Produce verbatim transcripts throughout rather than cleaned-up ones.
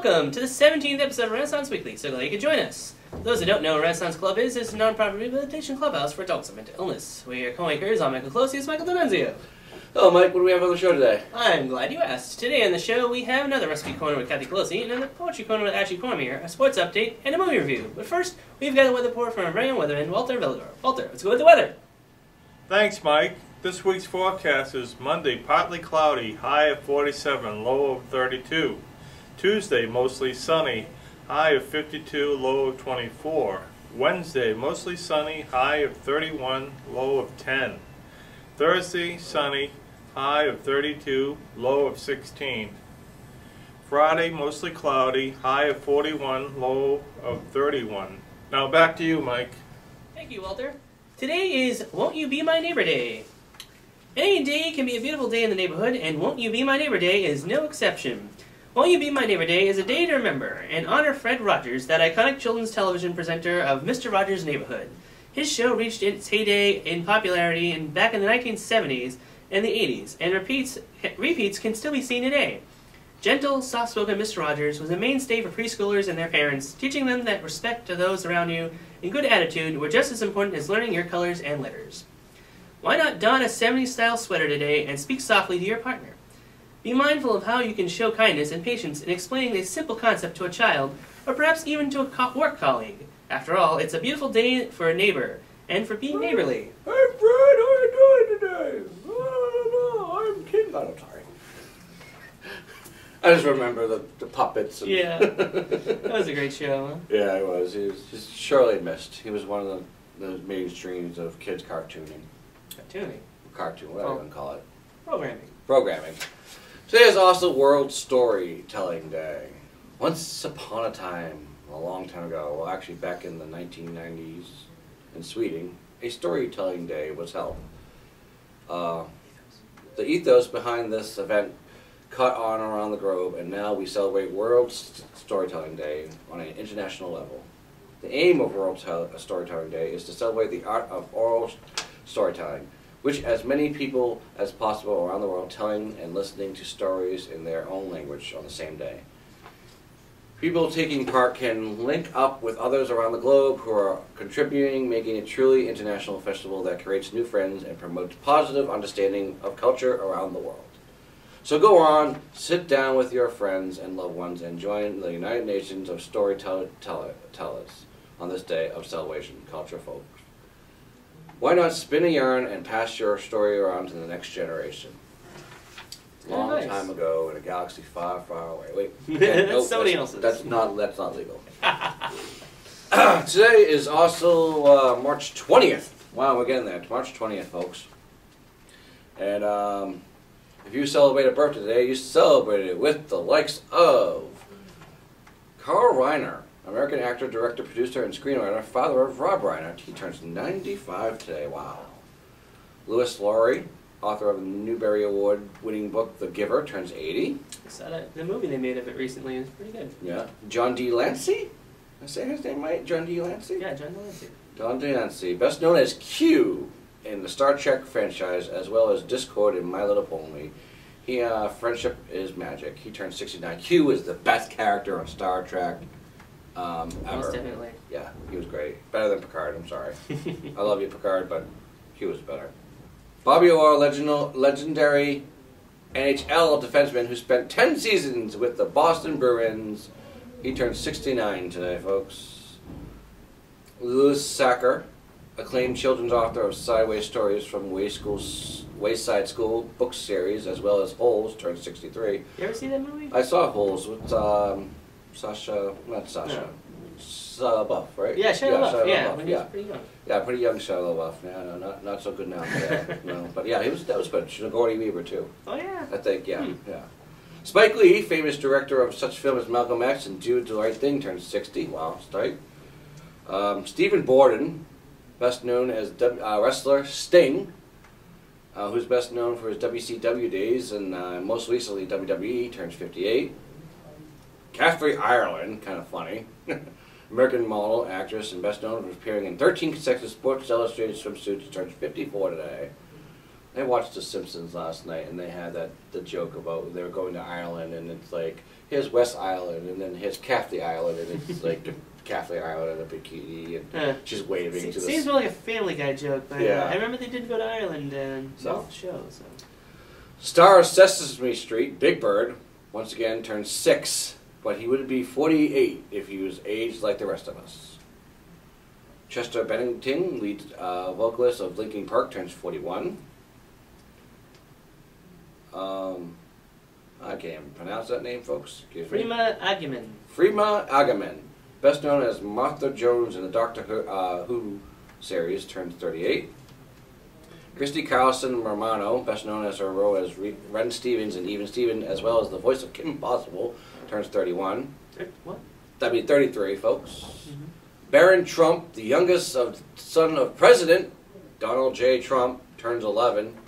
welcome to the seventeenth episode of Renaissance Weekly. So glad you could join us. For those who don't know what Renaissance Club is, it's a non-profit rehabilitation clubhouse for adults with mental illness. We are co-anchors. I'm Michael Colosi. It's Michael D'Annunzio. Hello, Mike. What do we have on the show today? I'm glad you asked. Today on the show, we have another recipe corner with Kathy Colosi, another poetry corner with Ashley Cormier, a sports update, and a movie review. But first, we've got a weather report from our very own weatherman, Walter Villador. Walter, let's go with the weather. Thanks, Mike. This week's forecast is Monday, partly cloudy, high of forty-seven, low of thirty-two. Tuesday, mostly sunny, high of fifty-two, low of twenty-four. Wednesday, mostly sunny, high of thirty-one, low of ten. Thursday, sunny, high of thirty-two, low of sixteen. Friday, mostly cloudy, high of forty-one, low of thirty-one. Now back to you, Mike. Thank you, Walter. Today is Won't You Be My Neighbor Day. Any day can be a beautiful day in the neighborhood, and Won't You Be My Neighbor Day is no exception. Won't You Be My Neighbor Day is a day to remember and honor Fred Rogers, that iconic children's television presenter of Mister Rogers' Neighborhood. His show reached its heyday in popularity in, back in the nineteen seventies and the eighties, and repeats, repeats can still be seen today. Gentle, soft-spoken Mister Rogers was a mainstay for preschoolers and their parents, teaching them that respect to those around you and good attitude were just as important as learning your colors and letters. Why not don a seventies-style sweater today and speak softly to your partner? Be mindful of how you can show kindness and patience in explaining this simple concept to a child, or perhaps even to a work colleague. After all, it's a beautiful day for a neighbor, and for being neighborly. Hey, Fred, how are you doing today? Oh, no, I'm kidding. I'm sorry. I just remember the, the puppets. And yeah, that was a great show, huh? Yeah, it was. He was just surely missed. He was one of the, the mainstreams of kids cartooning. Cartooning? Cartoon, whatever oh. you want to call it. Programming. Programming. Today is also World Storytelling Day. Once upon a time, a long time ago, well actually back in the nineteen nineties in Sweden, a storytelling day was held. Uh, the ethos behind this event caught on around the globe, and now we celebrate World St Storytelling Day on an international level. The aim of World St Storytelling Day is to celebrate the art of oral storytelling, which as many people as possible around the world telling and listening to stories in their own language on the same day. People taking part can link up with others around the globe who are contributing, making a truly international festival that creates new friends and promotes positive understanding of culture around the world. So go on, sit down with your friends and loved ones and join the United Nations of Storytellers on this day of celebration, culture folk. Why not spin a yarn and pass your story around to the next generation? Long nice. time ago in a galaxy far, far away. Wait, yeah, that's nope, somebody else's. That's not, that's not legal. Today is also uh, March twentieth. Wow, we're getting there. March twentieth, folks. And um, if you celebrate a birthday today, you celebrate it with the likes of Carl Reiner, American actor, director, producer, and screenwriter, father of Rob Reiner. He turns ninety-five today. Wow. Lewis Lowry, author of the Newbery Award-winning book *The Giver*, turns eighty. I saw that the movie they made of it recently. It's pretty good. Yeah. John de Lancie. I say his name right? John de Lancie. Yeah, John de Lancie. John de Lancie, best known as Q in the Star Trek franchise, as well as Discord and My Little Pony. He, uh, friendship is magic. He turns sixty-nine. Q is the best character on Star Trek. Um, ever. Most definitely. Yeah, he was great. Better than Picard. I'm sorry. I love you, Picard, but Q was better. Bobby Orr, legendary N H L defenseman who spent ten seasons with the Boston Bruins. He turned sixty-nine today, folks. Lewis Sacker, acclaimed children's author of Sideways Stories from Wayside School book series, as well as Holes, turned sixty-three. You ever see that movie? I saw Holes with um, Sasha, not Sasha, no. uh, Buff, right? Yeah, Shia LaBeouf, yeah, yeah, when he was yeah. pretty young. Yeah, pretty young Shia LaBeouf. Yeah, no, not, not so good now. Yeah, no. But yeah, he was, that was good. Sigourney Weaver, too. Oh, yeah. I think, yeah, hmm. yeah. Spike Lee, famous director of such films as Malcolm X and Do the Right Thing, turned sixty. Wow, straight. Um, Steven Borden, best known as w, uh, wrestler Sting, uh, who's best known for his W C W days and uh, most recently W W E, turns fifty-eight. Kathy Ireland, kind of funny, American model, actress, and best known for appearing in thirteen consecutive Sports Illustrated swimsuits, turns fifty-four today. I watched The Simpsons last night, and they had that the joke about they were going to Ireland, and it's like here's West Island, and then here's Kathy Ireland, and it's like Kathy Ireland in a bikini, and uh, she's waving to the... Seems more like a Family Guy joke, but yeah. I remember they did go to Ireland and so. Not the show, so... Star of Sesame Street, Big Bird, once again turned six, but he would be forty-eight if he was aged like the rest of us. Chester Bennington, lead uh, vocalist of Linkin Park, turns forty-one. Um... I can't pronounce that name, folks. Excuse me. Freema Agyeman. Freema Agyeman, best known as Martha Jones in the Doctor Who, uh, Who series, turns thirty-eight. Christy Carlson Romano, best known as her role as Re Ren Stevens and Even Steven, as well as the voice of Kim Possible, turns thirty-one. What? That'd be thirty-three, folks. Mm-hmm. Barron Trump, the youngest of son of President Donald J. Trump, turns eleven.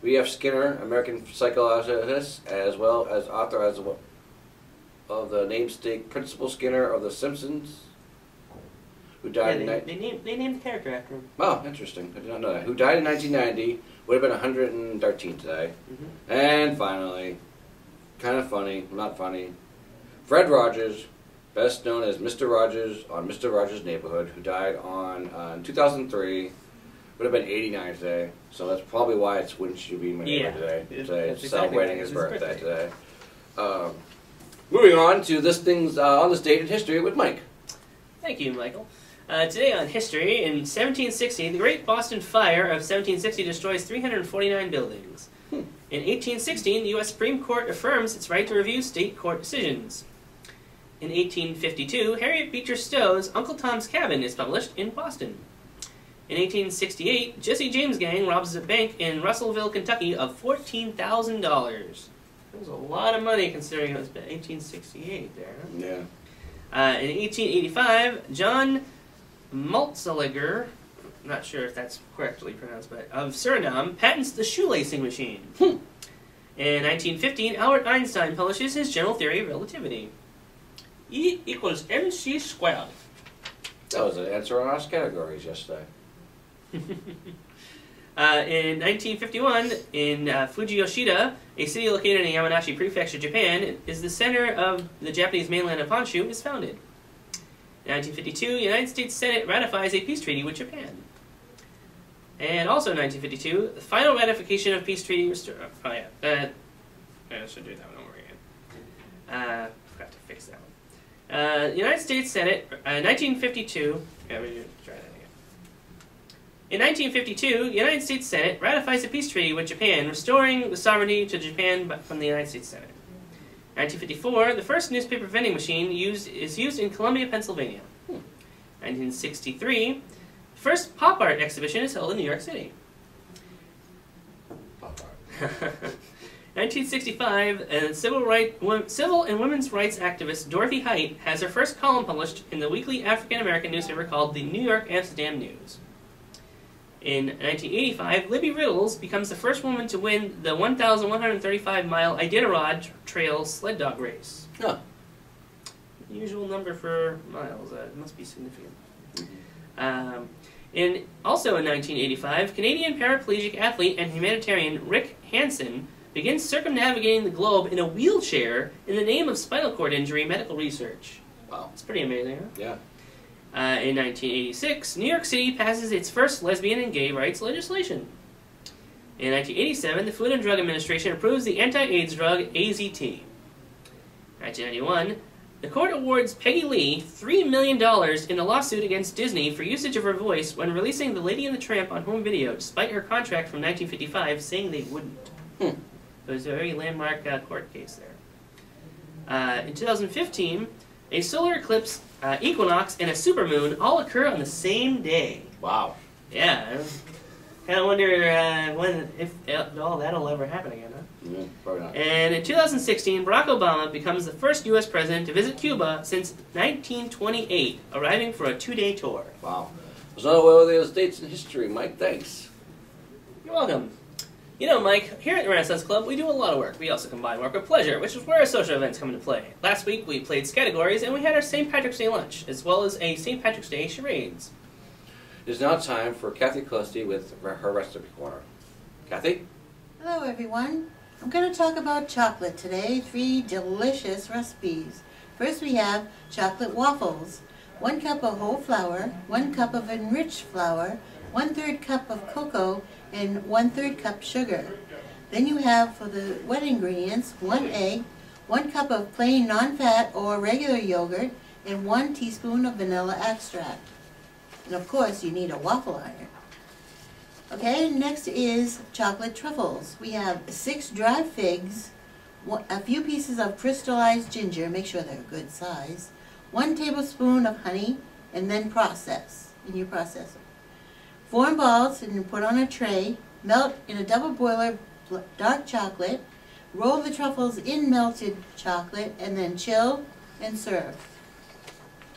B F Skinner, American psychologist, as well as author as well of the namesake Principal Skinner of The Simpsons, who died yeah, they, in... They named, they named the character after him. Oh, interesting. I did not know that. Who died in nineteen ninety, would have been one hundred thirteen today. Mm-hmm. And finally, kind of funny, not funny, Fred Rogers, best known as Mister Rogers on Mister Rogers' Neighborhood, who died on uh, in two thousand three, would have been eighty-nine today, so that's probably why it's Wouldn't You Be My Neighbor today, today exactly celebrating his birthday, birthday today. Um, moving on to this thing's uh, on this date in history with Mike. Thank you, Michael. Uh, today on history, in seventeen sixty, the Great Boston Fire of seventeen sixty destroys three hundred forty-nine buildings. Hmm. In eighteen sixteen, the U S Supreme Court affirms its right to review state court decisions. In eighteen fifty-two, Harriet Beecher Stowe's Uncle Tom's Cabin is published in Boston. In eighteen sixty-eight, Jesse James Gang robs a bank in Russellville, Kentucky of fourteen thousand dollars. That was a lot of money considering it was eighteen sixty-eight there. Yeah. Uh, in eighteen eighty-five, John Maltzeliger, I'm not sure if that's correctly pronounced, but of Suriname, patents the shoelacing machine. Hmm. In nineteen fifteen, Albert Einstein publishes his general theory of relativity. E equals mc squared. That was an answer on our categories yesterday. uh, in nineteen fifty-one, in uh, Fujiyoshida, a city located in Yamanashi Prefecture, Japan, is the center of the Japanese mainland of Honshu, is founded. In nineteen fifty-two, the United States Senate ratifies a peace treaty with Japan. And also in nineteen fifty-two, the final ratification of peace treaty... Oh yeah, uh, I should do that one over again. Uh, I forgot to fix that one. Uh, the United States Senate, uh, nineteen fifty-two... Yeah, we should try that. In nineteen fifty-two, the United States Senate ratifies a peace treaty with Japan, restoring the sovereignty to Japan from the United States Senate. In nineteen fifty-four, the first newspaper vending machine used, is used in Columbia, Pennsylvania. Hmm. nineteen sixty-three, the first pop art exhibition is held in New York City. Pop art. nineteen sixty-five, a civil, right, civil and women's rights activist Dorothy Height has her first column published in the weekly African-American newspaper called the New York Amsterdam News. In nineteen eighty-five, Libby Riddles becomes the first woman to win the one thousand one hundred thirty-five mile Iditarod Trail sled dog race. Oh. Usual number for miles. It uh, must be significant. Mm-hmm. um, in, also in nineteen eighty-five, Canadian paraplegic athlete and humanitarian Rick Hansen begins circumnavigating the globe in a wheelchair in the name of spinal cord injury medical research. Wow. It's pretty amazing, huh? Yeah. Uh, in nineteen eighty-six, New York City passes its first lesbian and gay rights legislation. In nineteen eighty-seven, the Food and Drug Administration approves the anti-AIDS drug A Z T. In nineteen ninety-one, the court awards Peggy Lee three million dollars in a lawsuit against Disney for usage of her voice when releasing The Lady and the Tramp on home video, despite her contract from nineteen fifty-five saying they wouldn't. Hmm. It was a very landmark uh, court case there. Uh, in two thousand fifteen, a solar eclipse, uh, equinox, and a supermoon all occur on the same day. Wow. Yeah. Kind of wonder uh, when, if uh, all that'll ever happen again, huh? Yeah, probably not. And in two thousand sixteen, Barack Obama becomes the first U S president to visit Cuba since nineteen twenty-eight, arriving for a two-day tour. Wow. There's another way with those dates in history, Mike. Thanks. You're welcome. You know, Mike, here at the Renaissance Club, we do a lot of work. We also combine work with pleasure, which is where our social events come into play. Last week, we played Scategories, and we had our Saint Patrick's Day lunch, as well as a Saint Patrick's Day charades. It is now time for Kathy Colosi with her Recipe Corner. Kathy? Hello, everyone. I'm going to talk about chocolate today, three delicious recipes. First we have chocolate waffles. One cup of whole flour, one cup of enriched flour, one third cup of cocoa, and one third cup sugar. Then you have for the wet ingredients, one egg, one cup of plain non-fat or regular yogurt, and one teaspoon of vanilla extract. And of course you need a waffle iron. Okay, next is chocolate truffles. We have six dry figs, a few pieces of crystallized ginger, make sure they're a good size, one tablespoon of honey, and then process in your processor. Form balls and put on a tray, melt in a double boiler dark chocolate, roll the truffles in melted chocolate, and then chill and serve.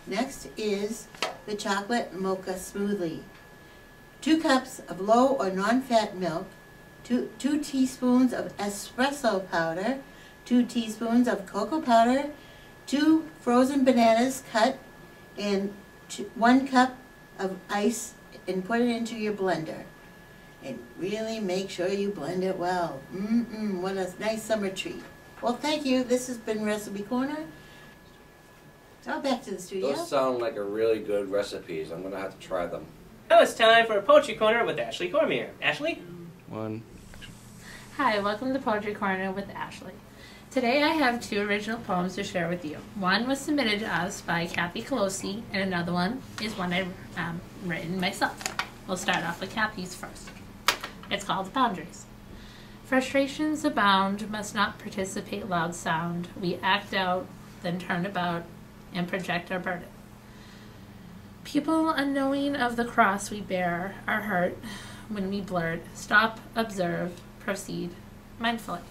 Next is the chocolate mocha smoothie. Two cups of low or non-fat milk, two, two teaspoons of espresso powder, two teaspoons of cocoa powder, two frozen bananas cut, and two, one cup of ice, and put it into your blender. And really make sure you blend it well. Mm-mm, what a nice summer treat. Well, thank you. This has been Recipe Corner. Now back to the studio. Those sound like a really good recipes. I'm going to have to try them. Now it's time for a Poetry Corner with Ashley Cormier. Ashley? One. Hi, welcome to Poetry Corner with Ashley. Today I have two original poems to share with you. One was submitted to us by Kathy Colosi, and another one is one I've um, written myself. We'll start off with Kathy's first. It's called Boundaries. Frustrations abound, must not participate loud sound. We act out, then turn about, and project our burden. People unknowing of the cross we bear are hurt when we blurt. Stop, observe, proceed mindfully.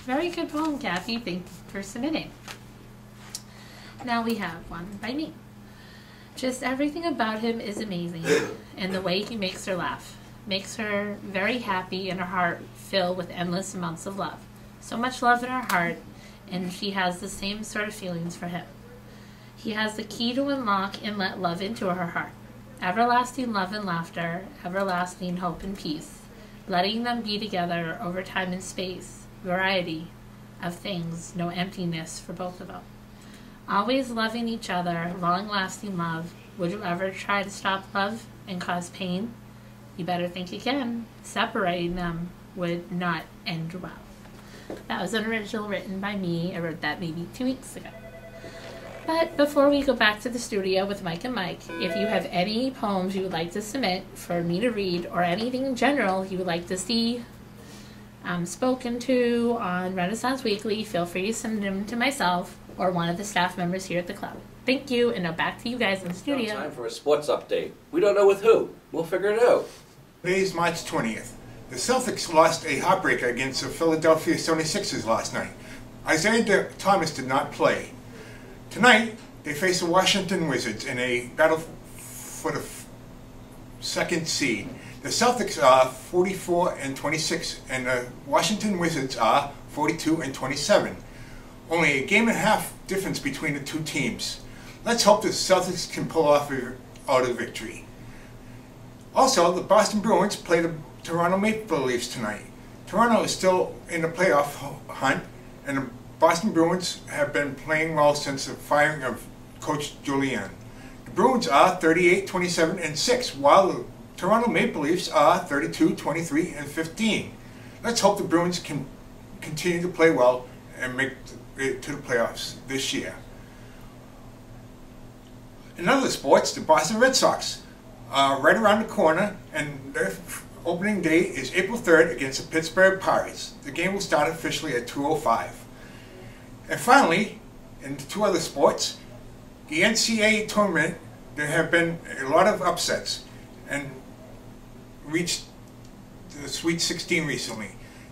Very good poem, Kathy. Thank you for submitting. Now we have one by me. Just everything about him is amazing, and the way he makes her laugh. Makes her very happy and her heart fill with endless amounts of love. So much love in her heart, and she has the same sort of feelings for him. He has the key to unlock and let love into her heart. Everlasting love and laughter, everlasting hope and peace, letting them be together over time and space, variety of things, no emptiness for both of them. Always loving each other, long-lasting love. Would you ever try to stop love and cause pain? You better think again. Separating them would not end well. That was an original written by me. I wrote that maybe two weeks ago. But before we go back to the studio with Mike and Mike, if you have any poems you would like to submit for me to read, or anything in general you would like to see um, spoken to on Renaissance Weekly, feel free to send them to myself or one of the staff members here at the club. Thank you, and now back to you guys in the studio. It's time for a sports update. We don't know with who. We'll figure it out. Today's March twentieth. The Celtics lost a heartbreaker against the Philadelphia seventy-sixers last night. Isaiah Thomas did not play. Tonight, they face the Washington Wizards in a battle for the second seed. The Celtics are forty-four and twenty-six, and the Washington Wizards are forty-two and twenty-seven. Only a game and a half difference between the two teams. Let's hope the Celtics can pull off a, out a victory. Also, the Boston Bruins play the Toronto Maple Leafs tonight. Toronto is still in the playoff hunt, and the Boston Bruins have been playing well since the firing of Coach Julian. The Bruins are thirty-eight, twenty-seven, and six, while the Toronto Maple Leafs are thirty-two, twenty-three, and fifteen. Let's hope the Bruins can continue to play well and make it to the playoffs this year. In other sports, the Boston Red Sox are right around the corner, and their opening day is April third against the Pittsburgh Pirates. The game will start officially at two oh five. And finally, in two other sports, the N C double A tournament, there have been a lot of upsets and reached the Sweet sixteen recently.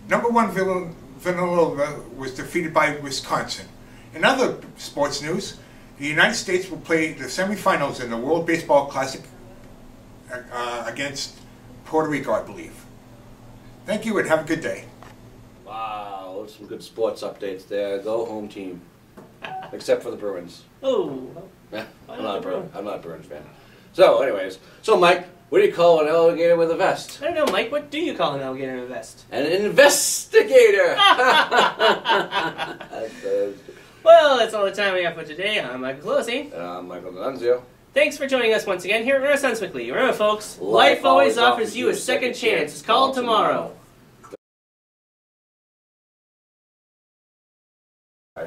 Number one, Villanova was defeated by Wisconsin. In other sports news, the United States will play the semifinals in the World Baseball Classic uh, against Puerto Rico, I believe. Thank you and have a good day. Wow, some good sports updates there. Go home team. Except for the Bruins. Oh. I'm not a Bruins fan. So, anyways, so Mike, what do you call an alligator with a vest? I don't know, Mike. What do you call an alligator with a vest? An investigator. Well, that's all the time we have for today. I'm Michael Colosi. And I'm Michael D'Annunzio. Thanks for joining us once again here at Renaissance Weekly. Remember, folks, life, life always offers, offers you a second chance. It's called tomorrow.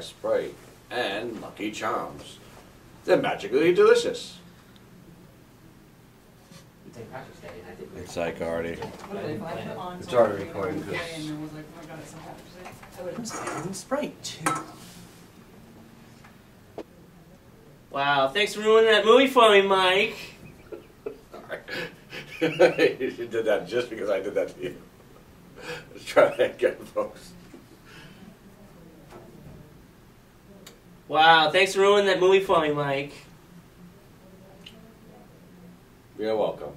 Sprite and Lucky Charms. They're magically delicious. It's like already. It's already recording. And Sprite too. Wow, thanks for ruining that movie for me, Mike. You did that just because I did that to you. Let's try that again, folks. Wow, thanks for ruining that movie for me, Mike. You're welcome.